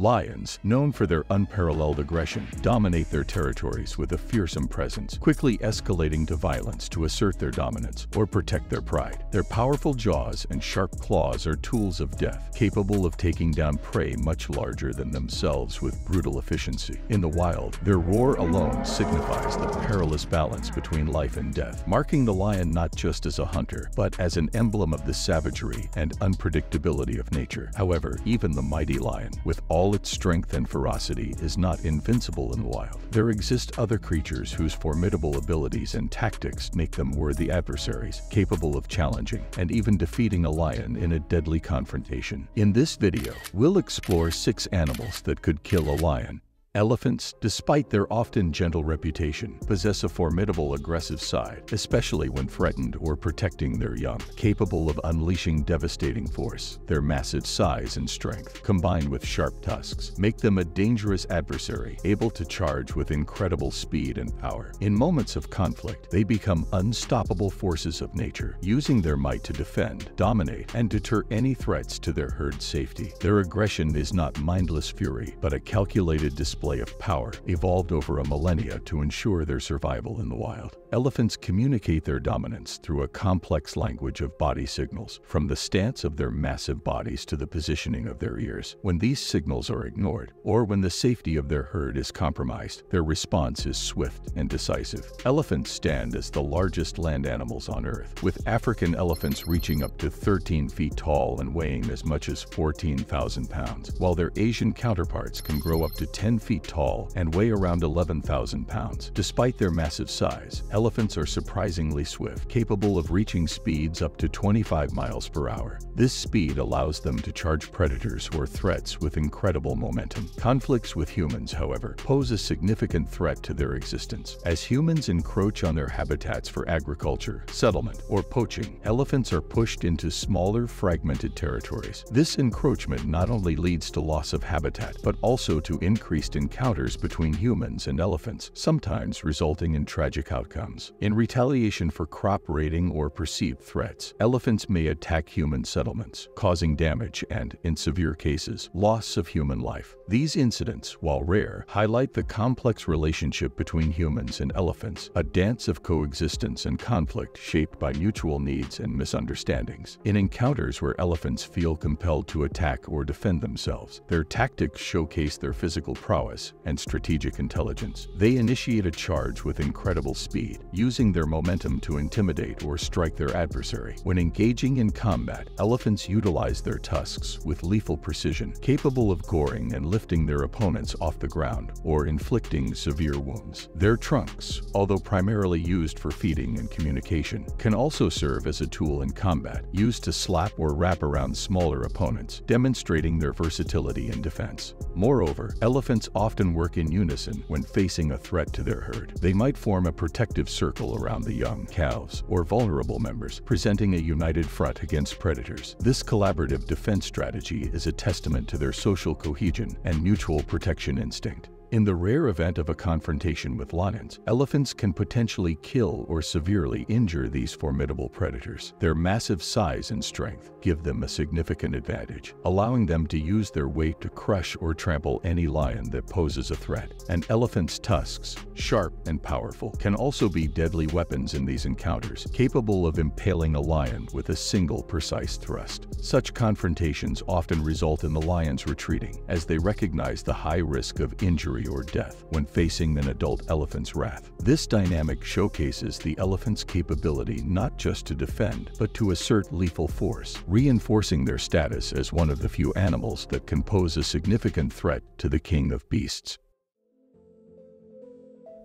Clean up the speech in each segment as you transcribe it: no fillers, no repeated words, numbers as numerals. Lions, known for their unparalleled aggression, dominate their territories with a fearsome presence, quickly escalating to violence to assert their dominance or protect their pride. Their powerful jaws and sharp claws are tools of death, capable of taking down prey much larger than themselves with brutal efficiency. In the wild, their roar alone signifies the perilous balance between life and death, marking the lion not just as a hunter, but as an emblem of the savagery and unpredictability of nature. However, even the mighty lion, with all its strength and ferocity, is not invincible in the wild. There exist other creatures whose formidable abilities and tactics make them worthy adversaries, capable of challenging and even defeating a lion in a deadly confrontation. In this video, we'll explore 6 animals that could kill a lion. Elephants, despite their often gentle reputation, possess a formidable aggressive side, especially when threatened or protecting their young, capable of unleashing devastating force. Their massive size and strength, combined with sharp tusks, make them a dangerous adversary, able to charge with incredible speed and power. In moments of conflict, they become unstoppable forces of nature, using their might to defend, dominate, and deter any threats to their herd's safety. Their aggression is not mindless fury, but a calculated display of power, evolved over a millennia to ensure their survival in the wild. Elephants communicate their dominance through a complex language of body signals, from the stance of their massive bodies to the positioning of their ears. When these signals are ignored, or when the safety of their herd is compromised, their response is swift and decisive. Elephants stand as the largest land animals on Earth, with African elephants reaching up to 13 feet tall and weighing as much as 14,000 pounds, while their Asian counterparts can grow up to 10 feet tall and weigh around 11,000 pounds. Despite their massive size, elephants are surprisingly swift, capable of reaching speeds up to 25 miles per hour. This speed allows them to charge predators or threats with incredible momentum. Conflicts with humans, however, pose a significant threat to their existence. As humans encroach on their habitats for agriculture, settlement, or poaching, elephants are pushed into smaller, fragmented territories. This encroachment not only leads to loss of habitat, but also to increased encounters between humans and elephants, sometimes resulting in tragic outcomes. In retaliation for crop raiding or perceived threats, elephants may attack human settlements, causing damage and, in severe cases, loss of human life. These incidents, while rare, highlight the complex relationship between humans and elephants, a dance of coexistence and conflict shaped by mutual needs and misunderstandings. In encounters where elephants feel compelled to attack or defend themselves, their tactics showcase their physical prowess and strategic intelligence. They initiate a charge with incredible speed, using their momentum to intimidate or strike their adversary. When engaging in combat, elephants utilize their tusks with lethal precision, capable of goring and lifting their opponents off the ground or inflicting severe wounds. Their trunks, although primarily used for feeding and communication, can also serve as a tool in combat, used to slap or wrap around smaller opponents, demonstrating their versatility in defense. Moreover, elephants often work in unison when facing a threat to their herd. They might form a protective circle around the young, calves, or vulnerable members, presenting a united front against predators. This collaborative defense strategy is a testament to their social cohesion and mutual protection instinct. In the rare event of a confrontation with lions, elephants can potentially kill or severely injure these formidable predators. Their massive size and strength give them a significant advantage, allowing them to use their weight to crush or trample any lion that poses a threat. An elephant's tusks, sharp and powerful, can also be deadly weapons in these encounters, capable of impaling a lion with a single precise thrust. Such confrontations often result in the lions retreating, as they recognize the high risk of injury or death when facing an adult elephant's wrath. This dynamic showcases the elephant's capability not just to defend, but to assert lethal force, reinforcing their status as one of the few animals that can pose a significant threat to the king of beasts.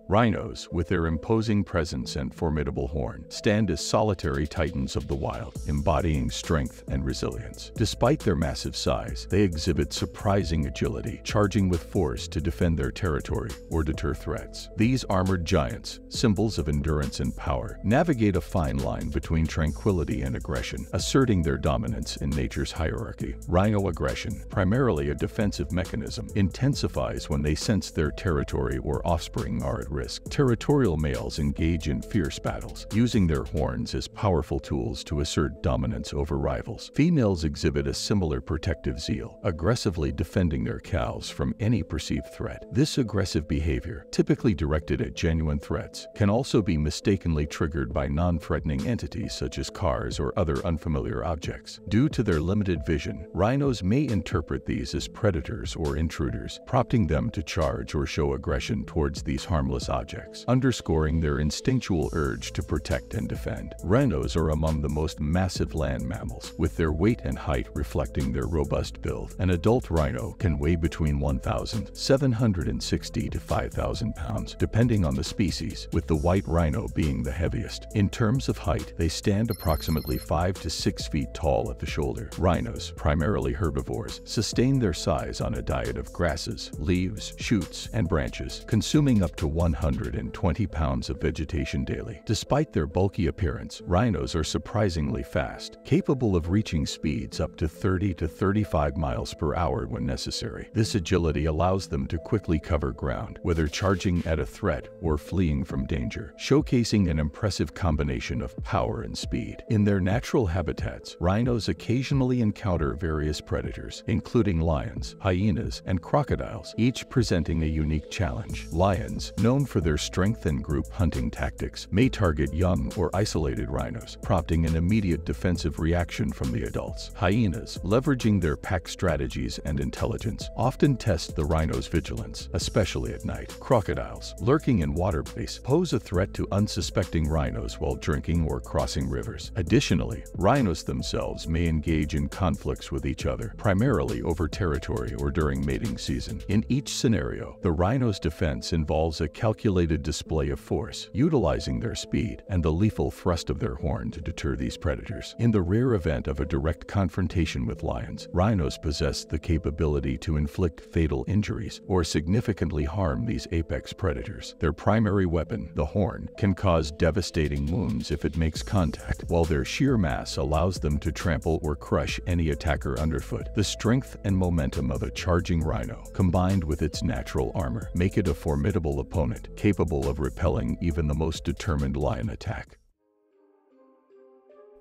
Rhinos, with their imposing presence and formidable horn, stand as solitary titans of the wild, embodying strength and resilience. Despite their massive size, they exhibit surprising agility, charging with force to defend their territory or deter threats. These armored giants, symbols of endurance and power, navigate a fine line between tranquility and aggression, asserting their dominance in nature's hierarchy. Rhino aggression, primarily a defensive mechanism, intensifies when they sense their territory or offspring are at risk. risk. Territorial males engage in fierce battles, using their horns as powerful tools to assert dominance over rivals. Females exhibit a similar protective zeal, aggressively defending their cows from any perceived threat. This aggressive behavior, typically directed at genuine threats, can also be mistakenly triggered by non-threatening entities such as cars or other unfamiliar objects. Due to their limited vision, rhinos may interpret these as predators or intruders, prompting them to charge or show aggression towards these harmless objects, underscoring their instinctual urge to protect and defend. Rhinos are among the most massive land mammals, with their weight and height reflecting their robust build. An adult rhino can weigh between 1,760 to 5,000 pounds, depending on the species, with the white rhino being the heaviest. In terms of height, they stand approximately 5 to 6 feet tall at the shoulder. Rhinos, primarily herbivores, sustain their size on a diet of grasses, leaves, shoots, and branches, consuming up to 120 pounds of vegetation daily. Despite their bulky appearance, rhinos are surprisingly fast, capable of reaching speeds up to 30 to 35 miles per hour when necessary. This agility allows them to quickly cover ground, whether charging at a threat or fleeing from danger, showcasing an impressive combination of power and speed. In their natural habitats, rhinos occasionally encounter various predators, including lions, hyenas, and crocodiles, each presenting a unique challenge. Lions, known for their strength and group hunting tactics, may target young or isolated rhinos, prompting an immediate defensive reaction from the adults. Hyenas, leveraging their pack strategies and intelligence, often test the rhino's vigilance, especially at night. Crocodiles, lurking in water basin, pose a threat to unsuspecting rhinos while drinking or crossing rivers. Additionally, rhinos themselves may engage in conflicts with each other, primarily over territory or during mating season. In each scenario, the rhino's defense involves a calculated display of force, utilizing their speed and the lethal thrust of their horn to deter these predators. In the rare event of a direct confrontation with lions, rhinos possess the capability to inflict fatal injuries or significantly harm these apex predators. Their primary weapon, the horn, can cause devastating wounds if it makes contact, while their sheer mass allows them to trample or crush any attacker underfoot. The strength and momentum of a charging rhino, combined with its natural armor, make it a formidable opponent, capable of repelling even the most determined lion attack.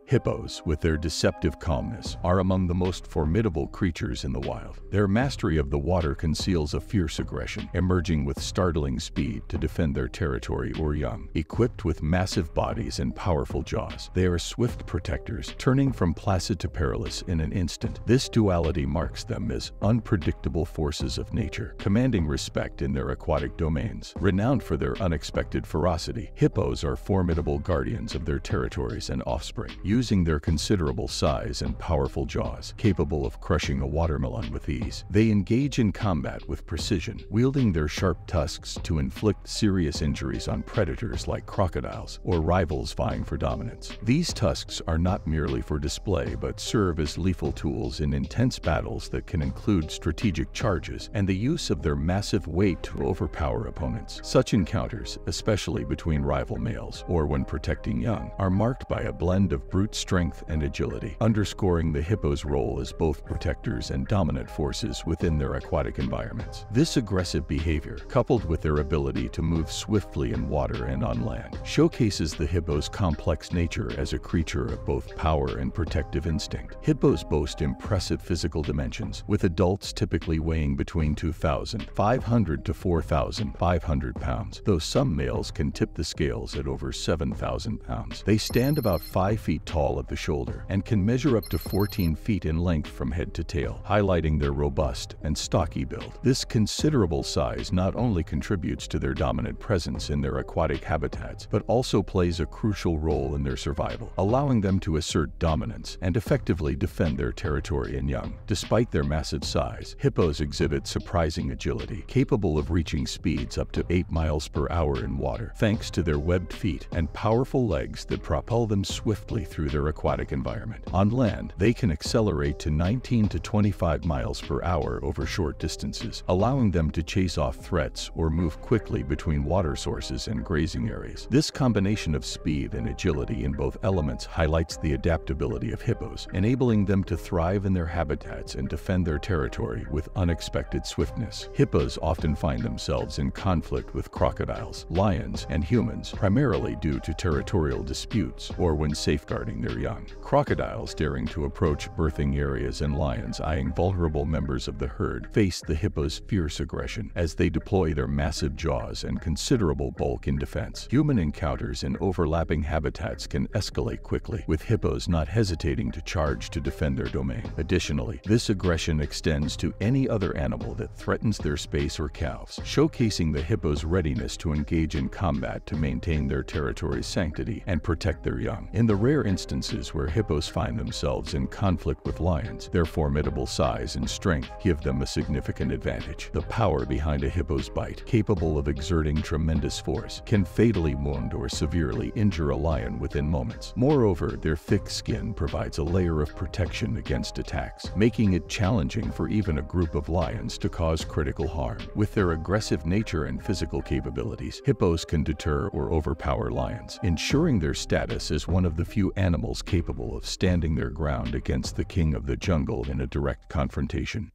Hippos, with their deceptive calmness, are among the most formidable creatures in the wild. Their mastery of the water conceals a fierce aggression, emerging with startling speed to defend their territory or young. Equipped with massive bodies and powerful jaws, they are swift protectors, turning from placid to perilous in an instant. This duality marks them as unpredictable forces of nature, commanding respect in their aquatic domains. Renowned for their unexpected ferocity, hippos are formidable guardians of their territories and offspring, using their considerable size and powerful jaws, capable of crushing a watermelon with ease. They engage in combat with precision, wielding their sharp tusks to inflict serious injuries on predators like crocodiles or rivals vying for dominance. These tusks are not merely for display but serve as lethal tools in intense battles that can include strategic charges and the use of their massive weight to overpower opponents. Such encounters, especially between rival males or when protecting young, are marked by a blend of brute strength and agility, underscoring the hippo's role as both protectors and dominant forces within their aquatic environments. This aggressive behavior, coupled with their ability to move swiftly in water and on land, showcases the hippo's complex nature as a creature of both power and protective instinct. Hippos boast impressive physical dimensions, with adults typically weighing between 2,500 to 4,500 pounds, though some males can tip the scales at over 7,000 pounds. They stand about 5 feet tall at the shoulder and can measure up to 14 feet in length from head to tail, highlighting their robust and stocky build. This considerable size not only contributes to their dominant presence in their aquatic habitats, but also plays a crucial role in their survival, allowing them to assert dominance and effectively defend their territory and young. Despite their massive size, hippos exhibit surprising agility, capable of reaching speeds up to 8 miles per hour in water, thanks to their webbed feet and powerful legs that propel them swiftly through through their aquatic environment. On land, they can accelerate to 19 to 25 miles per hour over short distances, allowing them to chase off threats or move quickly between water sources and grazing areas. This combination of speed and agility in both elements highlights the adaptability of hippos, enabling them to thrive in their habitats and defend their territory with unexpected swiftness. Hippos often find themselves in conflict with crocodiles, lions, and humans, primarily due to territorial disputes or when safeguarding their young. Crocodiles daring to approach birthing areas and lions eyeing vulnerable members of the herd face the hippo's fierce aggression as they deploy their massive jaws and considerable bulk in defense. Human encounters in overlapping habitats can escalate quickly, with hippos not hesitating to charge to defend their domain. Additionally, this aggression extends to any other animal that threatens their space or calves, showcasing the hippo's readiness to engage in combat to maintain their territory's sanctity and protect their young. In the rare instances where hippos find themselves in conflict with lions, their formidable size and strength give them a significant advantage. The power behind a hippo's bite, capable of exerting tremendous force, can fatally wound or severely injure a lion within moments. Moreover, their thick skin provides a layer of protection against attacks, making it challenging for even a group of lions to cause critical harm. With their aggressive nature and physical capabilities, hippos can deter or overpower lions, ensuring their status as one of the few animals capable of standing their ground against the king of the jungle in a direct confrontation.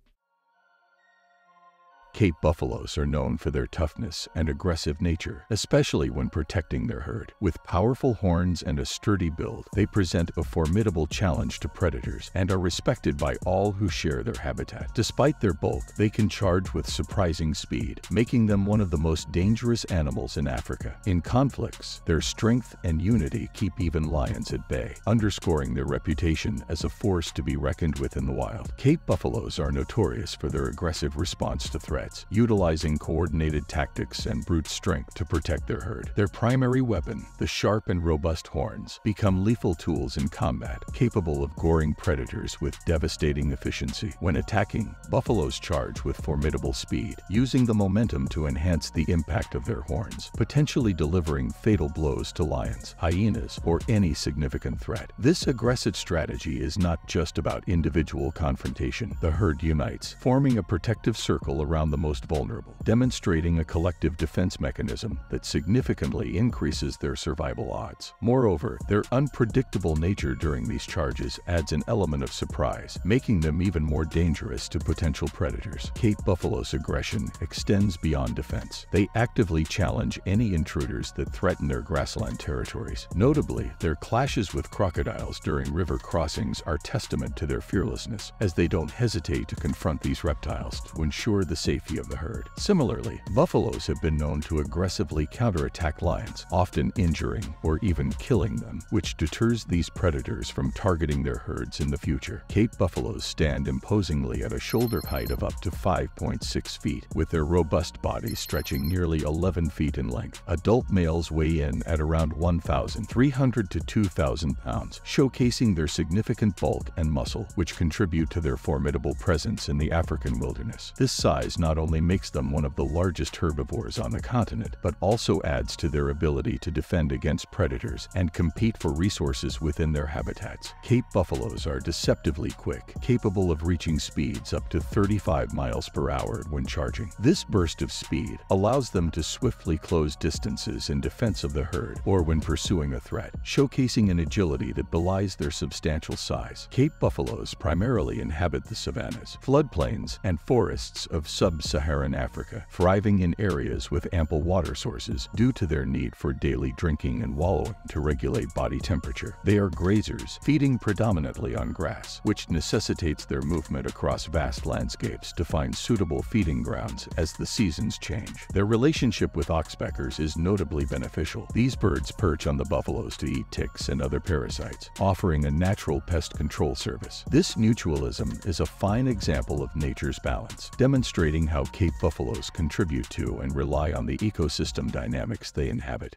Cape buffaloes are known for their toughness and aggressive nature, especially when protecting their herd. With powerful horns and a sturdy build, they present a formidable challenge to predators and are respected by all who share their habitat. Despite their bulk, they can charge with surprising speed, making them one of the most dangerous animals in Africa. In conflicts, their strength and unity keep even lions at bay, underscoring their reputation as a force to be reckoned with in the wild. Cape buffaloes are notorious for their aggressive response to threats, utilizing coordinated tactics and brute strength to protect their herd. Their primary weapon, the sharp and robust horns, become lethal tools in combat, capable of goring predators with devastating efficiency. When attacking, buffaloes charge with formidable speed, using the momentum to enhance the impact of their horns, potentially delivering fatal blows to lions, hyenas, or any significant threat. This aggressive strategy is not just about individual confrontation. The herd unites, forming a protective circle around the most vulnerable, demonstrating a collective defense mechanism that significantly increases their survival odds. Moreover, their unpredictable nature during these charges adds an element of surprise, making them even more dangerous to potential predators. Cape buffalo's aggression extends beyond defense. They actively challenge any intruders that threaten their grassland territories. Notably, their clashes with crocodiles during river crossings are testament to their fearlessness, as they don't hesitate to confront these reptiles to ensure the safety of the herd. Similarly, buffaloes have been known to aggressively counterattack lions, often injuring or even killing them, which deters these predators from targeting their herds in the future. Cape buffaloes stand imposingly at a shoulder height of up to 5.6 feet, with their robust bodies stretching nearly 11 feet in length. Adult males weigh in at around 1,300 to 2,000 pounds, showcasing their significant bulk and muscle, which contribute to their formidable presence in the African wilderness. This size not only makes them one of the largest herbivores on the continent, but also adds to their ability to defend against predators and compete for resources within their habitats. Cape buffaloes are deceptively quick, capable of reaching speeds up to 35 miles per hour when charging. This burst of speed allows them to swiftly close distances in defense of the herd or when pursuing a threat, showcasing an agility that belies their substantial size. Cape buffaloes primarily inhabit the savannas, floodplains, and forests of sub-Saharan Africa, thriving in areas with ample water sources due to their need for daily drinking and wallowing to regulate body temperature. They are grazers, feeding predominantly on grass, which necessitates their movement across vast landscapes to find suitable feeding grounds as the seasons change. Their relationship with oxpeckers is notably beneficial. These birds perch on the buffaloes to eat ticks and other parasites, offering a natural pest control service. This mutualism is a fine example of nature's balance, demonstrating how Cape buffaloes contribute to and rely on the ecosystem dynamics they inhabit.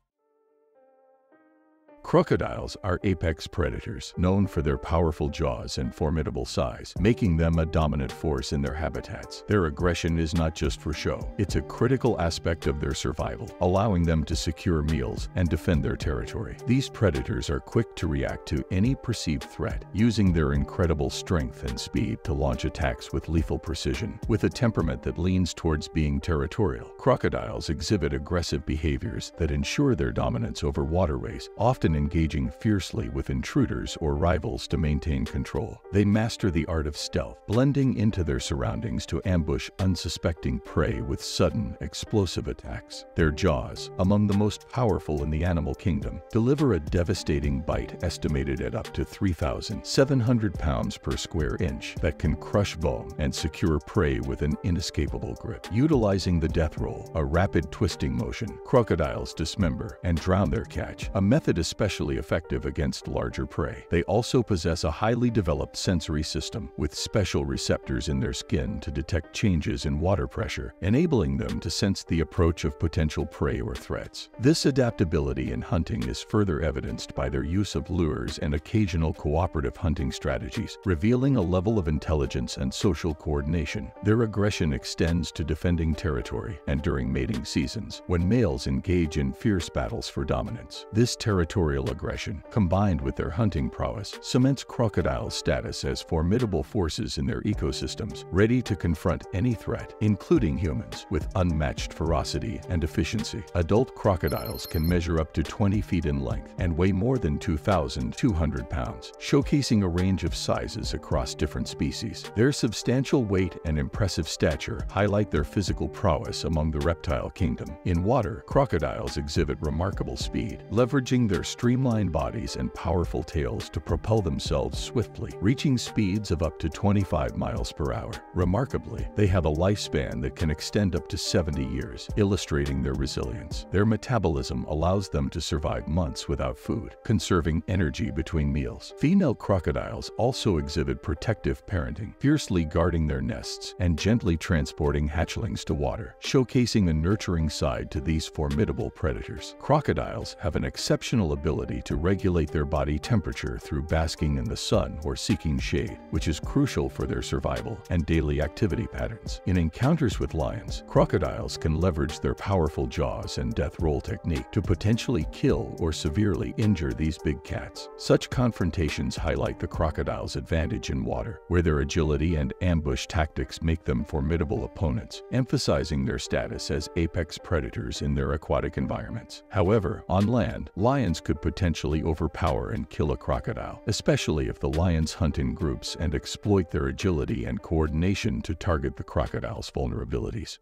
Crocodiles are apex predators, known for their powerful jaws and formidable size, making them a dominant force in their habitats. Their aggression is not just for show, it's a critical aspect of their survival, allowing them to secure meals and defend their territory. These predators are quick to react to any perceived threat, using their incredible strength and speed to launch attacks with lethal precision. With a temperament that leans towards being territorial, crocodiles exhibit aggressive behaviors that ensure their dominance over waterways, often engaging fiercely with intruders or rivals to maintain control. They master the art of stealth, blending into their surroundings to ambush unsuspecting prey with sudden, explosive attacks. Their jaws, among the most powerful in the animal kingdom, deliver a devastating bite estimated at up to 3,700 pounds per square inch that can crush bone and secure prey with an inescapable grip. Utilizing the death roll, a rapid twisting motion, crocodiles dismember and drown their catch, a method especially effective against larger prey. They also possess a highly developed sensory system with special receptors in their skin to detect changes in water pressure, enabling them to sense the approach of potential prey or threats. This adaptability in hunting is further evidenced by their use of lures and occasional cooperative hunting strategies, revealing a level of intelligence and social coordination. Their aggression extends to defending territory and during mating seasons, when males engage in fierce battles for dominance. This territorial aggression, combined with their hunting prowess, cements crocodiles' status as formidable forces in their ecosystems, ready to confront any threat, including humans, with unmatched ferocity and efficiency. Adult crocodiles can measure up to 20 feet in length and weigh more than 2,200 pounds, showcasing a range of sizes across different species. Their substantial weight and impressive stature highlight their physical prowess among the reptile kingdom. In water, crocodiles exhibit remarkable speed, leveraging their streamlined bodies and powerful tails to propel themselves swiftly, reaching speeds of up to 25 miles per hour. Remarkably, they have a lifespan that can extend up to 70 years, illustrating their resilience. Their metabolism allows them to survive months without food, conserving energy between meals. Female crocodiles also exhibit protective parenting, fiercely guarding their nests and gently transporting hatchlings to water, showcasing a nurturing side to these formidable predators. Crocodiles have an exceptional ability to regulate their body temperature through basking in the sun or seeking shade, which is crucial for their survival and daily activity patterns. In encounters with lions, crocodiles can leverage their powerful jaws and death roll technique to potentially kill or severely injure these big cats. Such confrontations highlight the crocodile's advantage in water, where their agility and ambush tactics make them formidable opponents, emphasizing their status as apex predators in their aquatic environments. However, on land, lions could potentially overpower and kill a crocodile, especially if the lions hunt in groups and exploit their agility and coordination to target the crocodile's vulnerabilities.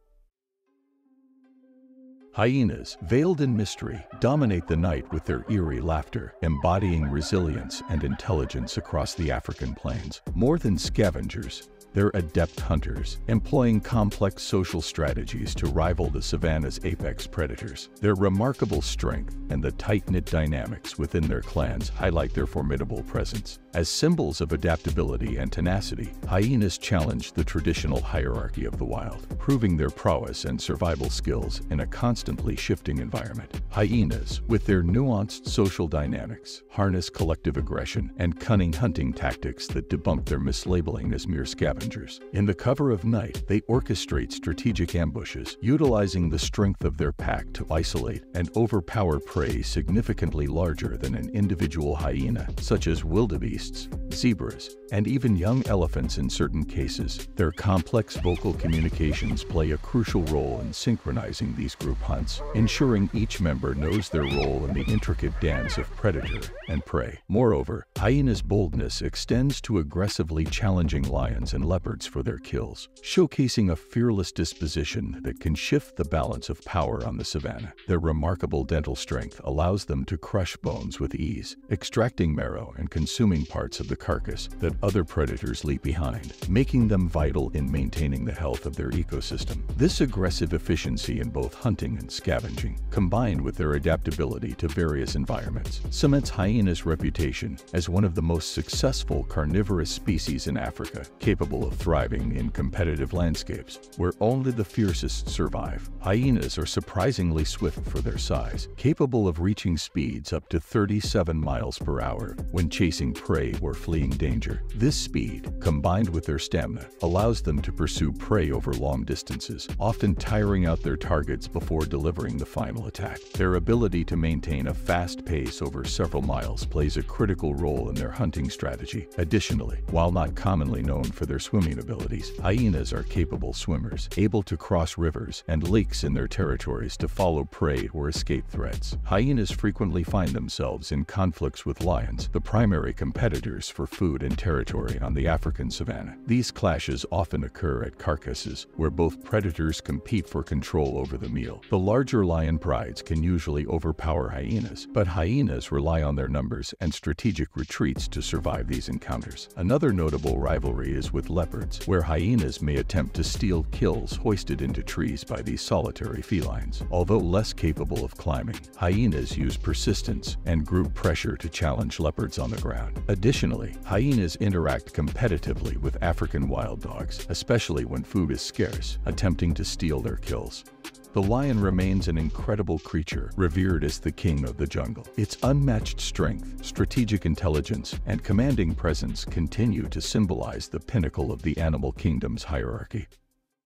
Hyenas, veiled in mystery, dominate the night with their eerie laughter, embodying resilience and intelligence across the African plains. More than scavengers, they're adept hunters, employing complex social strategies to rival the savanna's apex predators. Their remarkable strength and the tight-knit dynamics within their clans highlight their formidable presence. As symbols of adaptability and tenacity, hyenas challenge the traditional hierarchy of the wild, proving their prowess and survival skills in a constantly shifting environment. Hyenas, with their nuanced social dynamics, harness collective aggression and cunning hunting tactics that debunk their mislabeling as mere scavengers. In the cover of night, they orchestrate strategic ambushes, utilizing the strength of their pack to isolate and overpower prey significantly larger than an individual hyena, such as wildebeests, zebras, and even young elephants in certain cases. Their complex vocal communications play a crucial role in synchronizing these group hunts, ensuring each member knows their role in the intricate dance of predator and prey. Moreover, hyenas' boldness extends to aggressively challenging lions and leopards for their kills, showcasing a fearless disposition that can shift the balance of power on the savanna. Their remarkable dental strength allows them to crush bones with ease, extracting marrow and consuming parts of the carcass that other predators leave behind, making them vital in maintaining the health of their ecosystem. This aggressive efficiency in both hunting and scavenging, combined with with their adaptability to various environments, cements hyena's reputation as one of the most successful carnivorous species in Africa, capable of thriving in competitive landscapes where only the fiercest survive. Hyenas are surprisingly swift for their size, capable of reaching speeds up to 37 miles per hour when chasing prey or fleeing danger. This speed, combined with their stamina, allows them to pursue prey over long distances, often tiring out their targets before delivering the final attack. Their ability to maintain a fast pace over several miles plays a critical role in their hunting strategy. Additionally, while not commonly known for their swimming abilities, hyenas are capable swimmers, able to cross rivers and lakes in their territories to follow prey or escape threats. Hyenas frequently find themselves in conflicts with lions, the primary competitors for food and territory on the African savanna. These clashes often occur at carcasses, where both predators compete for control over the meal. The larger lion prides can usually overpower hyenas, but hyenas rely on their numbers and strategic retreats to survive these encounters. Another notable rivalry is with leopards, where hyenas may attempt to steal kills hoisted into trees by these solitary felines. Although less capable of climbing, hyenas use persistence and group pressure to challenge leopards on the ground. Additionally, hyenas interact competitively with African wild dogs, especially when food is scarce, attempting to steal their kills. The lion remains an incredible creature, revered as the king of the jungle. Its unmatched strength, strategic intelligence, and commanding presence continue to symbolize the pinnacle of the animal kingdom's hierarchy.